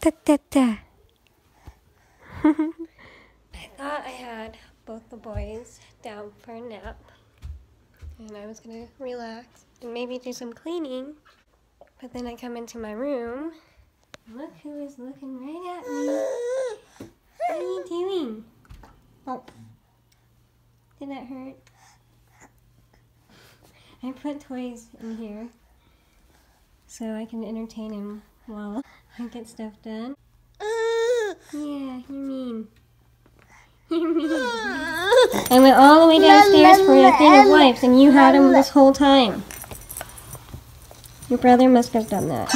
Ta-ta-ta. I thought I had both the boys down for a nap, and I was gonna relax and maybe do some cleaning, but then I come into my room. Look who is looking right at me. What are you doing? Oh. Did that hurt? I put toys in here so I can entertain him while I get stuff done. Yeah, you're mean. You're mean. I went all the way downstairs for a thing of wipes and you had him this whole time. Your brother must have done that.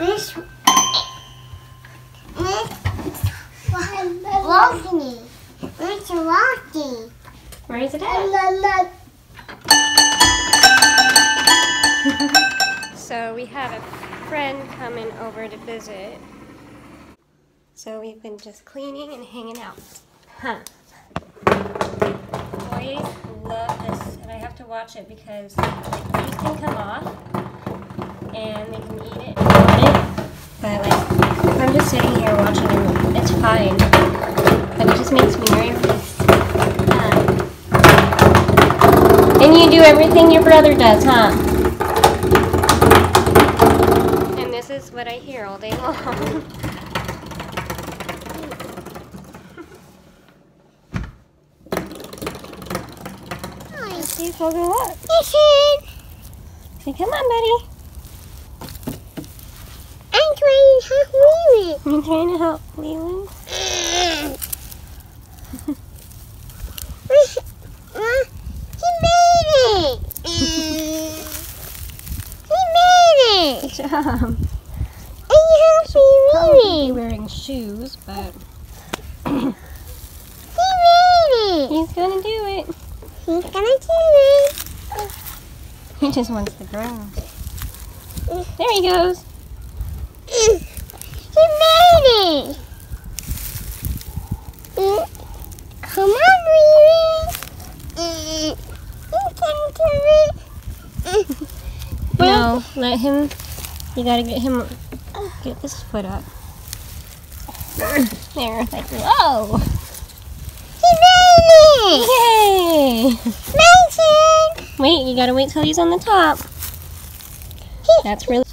It's Rocky. Where is it at? So we have a friend coming over to visit. So we've been just cleaning and hanging out. Huh. Boys love this, and I have to watch it because these can come off and they can eat it. But like, if I'm just sitting here watching them, it's fine. But it just makes me nervous. And you do everything your brother does, huh? This is what I hear all day long. Let's see if we'll go up. Say, come on, buddy. I'm trying to help Leland. You're trying to help Leland? He made it! Good job. Probably wearing shoes, but he's gonna do it. He's gonna do it. He just wants the ground. There he goes. He made it. Come on, Leland. He's gonna do it. No, let him. You gotta get him. Get this foot up. There, like, whoa! He made it! Yay! Amazing! Wait, you gotta wait till he's on the top. That's really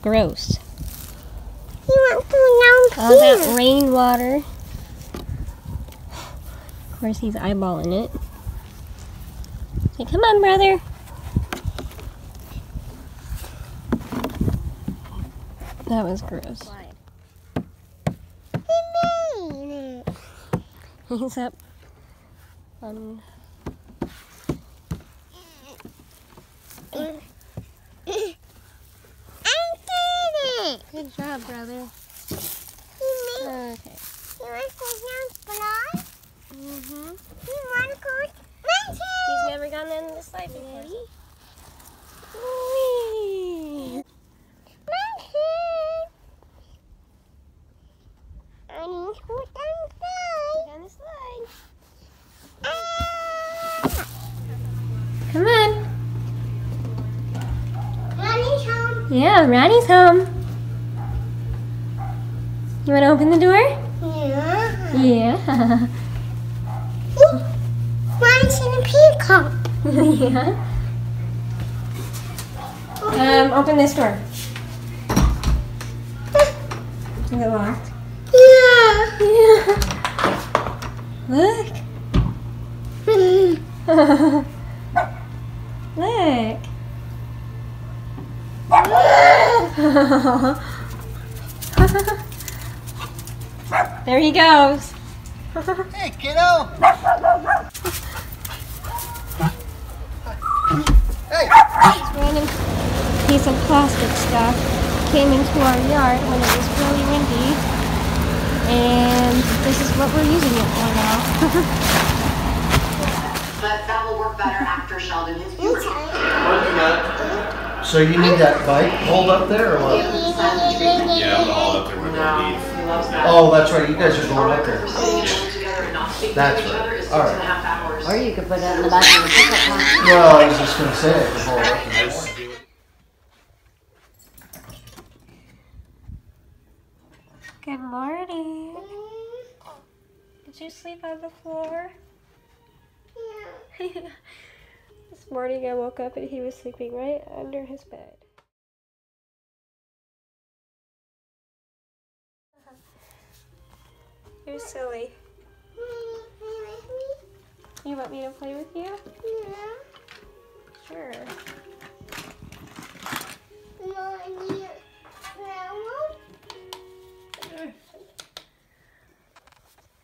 gross. You want to down here. All that rainwater. Of course, he's eyeballing it. Say, come on, brother. That was gross. He's up on... Good job, brother. Okay. You want to go down below? Mm-hmm. You want to go down? He's never gone down the slide before. Come on. Ronnie's home. Yeah, Ronnie's home. You want to open the door? Yeah. Yeah. Ooh, Ronnie's in a peacock. Yeah. Open this door. Is it locked? Yeah. Yeah. Look. Look! There he goes! Hey, kiddo! Hey! This random piece of plastic stuff came into our yard when it was really windy, and this is what we're using it for now. But that will work better after Sheldon hits puberty. So you need that bike hold up there or what? Yeah, I'm all up there with that. Oh, that's right. You guys are going up there. That's right. All right. Or you could put that in the back of the pickup truck. Well, I was just going to say it. Good morning. Did you sleep on the floor? Yeah. This morning I woke up and he was sleeping right under his bed. You're silly. You want me to play with you? Yeah. Sure.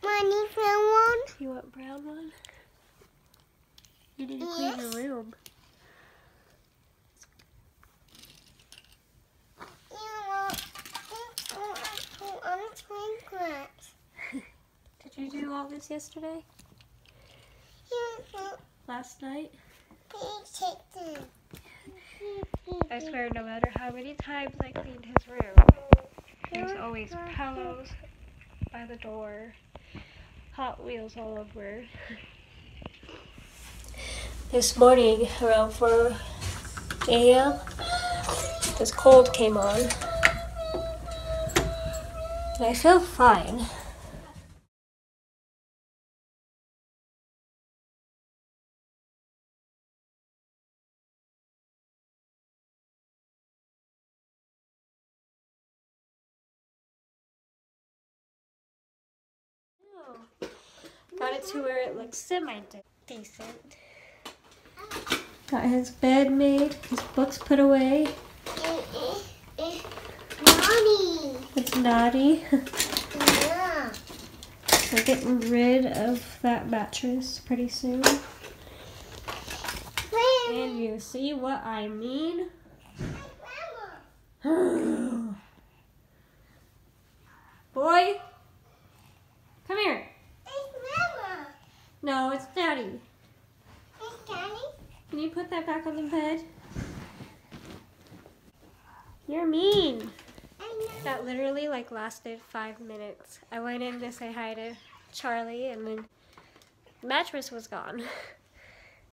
Mommy, brown one? You want brown one? You need to clean your room. Did you do all this yesterday? Last night? I swear, no matter how many times I cleaned his room, there's always pillows by the door, Hot Wheels all over. This morning, around 4 a.m., this cold came on. And I feel fine. Got it to where it looks semi-decent. Got his bed made, his books put away. Naughty. It's naughty. Yeah. We're getting rid of that mattress pretty soon. And you see what I mean? Boy. Come here. It's Mama. No, it's Daddy. It's Daddy? Can you put that back on the bed? You're mean. That literally like lasted 5 minutes. I went in to say hi to Charlie and then the mattress was gone.